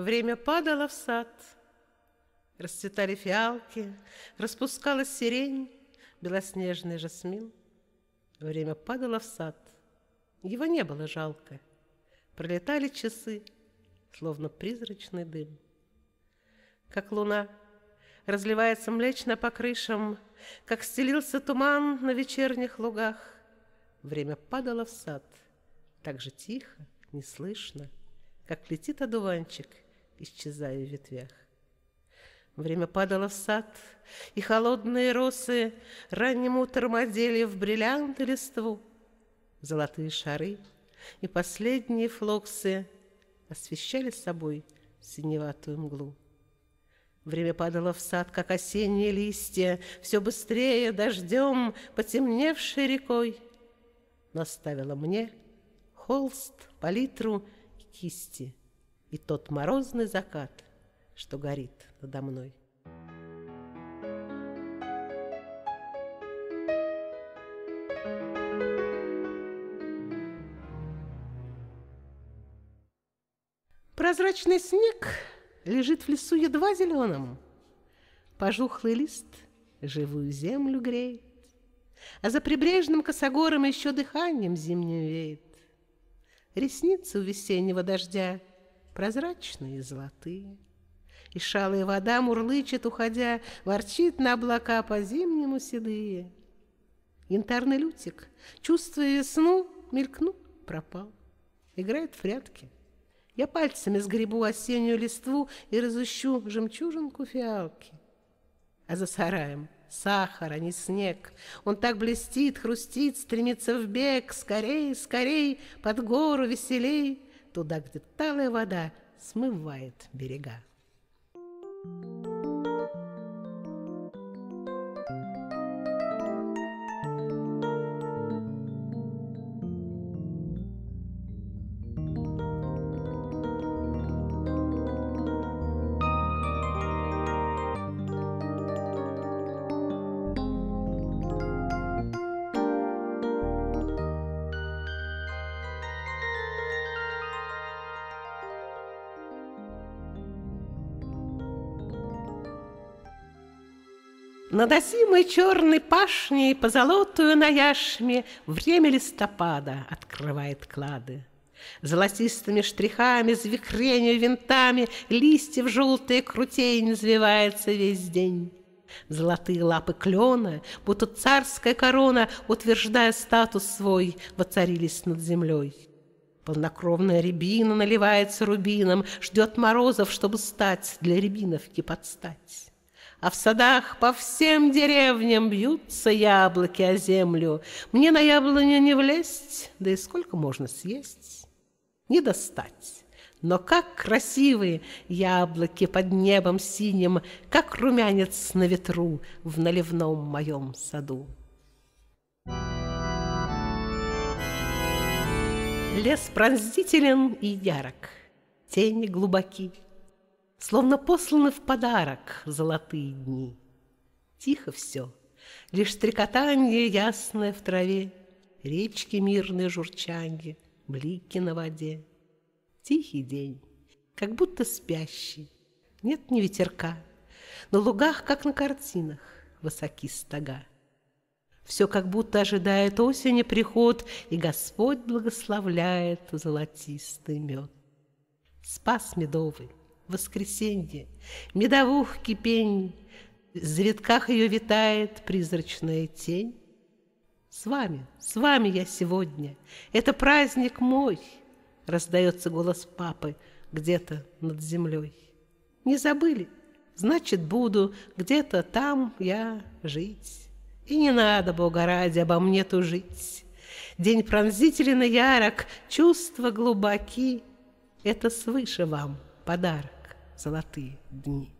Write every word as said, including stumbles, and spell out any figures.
Время падало в сад, расцветали фиалки, распускалась сирень, белоснежный жасмин. Время падало в сад, его не было жалко, пролетали часы, словно призрачный дым. Как луна разливается млечно по крышам, как стелился туман на вечерних лугах, время падало в сад, так же тихо, неслышно, как летит одуванчик, исчезая в ветвях. Время падало в сад, и холодные росы ранним утром одели в бриллианты листву, золотые шары и последние флоксы освещали собой синеватую мглу. Время падало в сад, как осенние листья, все быстрее дождем, потемневшей рекой. Наставила мне холст, палитру и кисти, и тот морозный закат, что горит надо мной. Прозрачный снег лежит в лесу едва зеленым, пожухлый лист живую землю греет, а за прибрежным косогором еще дыханием зимним веет. Ресницы у весеннего дождя прозрачные и золотые, и шалая вода мурлычет, уходя, ворчит на облака по-зимнему седые. Янтарный лютик, чувствуя весну, мелькнул, пропал, играет в прятки. Я пальцами сгребу осеннюю листву и разыщу жемчужинку фиалки. А за сараем сахар, а не снег. Он так блестит, хрустит, стремится в бег. Скорей, скорей, под гору веселей, туда, где талая вода смывает берега. Над осимой черной пашней, позолотую на яшме, время листопада открывает клады. Золотистыми штрихами, звихренью винтами, листьев желтые крутень взвивается весь день. Золотые лапы клена, будто царская корона, утверждая статус свой, воцарились над землей. Полнокровная рябина наливается рубином, ждет морозов, чтобы стать для рябиновки подстать. А в садах по всем деревням бьются яблоки о землю. Мне на яблоню не влезть, да и сколько можно съесть, не достать. Но как красивые яблоки под небом синим, как румянец на ветру в наливном моем саду. Лес пронзителен и ярок, тени глубоки, словно посланы в подарок золотые дни. Тихо все, лишь стрекотанье ясное в траве, речки мирные журчанье, блики на воде. Тихий день, как будто спящий, нет ни ветерка, на лугах, как на картинах, высоки стога. Все как будто ожидает осени приход, и Господь благословляет золотистый мед. Спас медовый, воскресенье, медовух кипень, в завитках ее витает призрачная тень. С вами, с вами я сегодня, это праздник мой, раздается голос папы где-то над землей. Не забыли, значит, буду где-то там я жить, и не надо, Бога ради, обо мне тужить. День пронзителен и ярок, чувства глубоки, это свыше вам подарок. Золотые дни.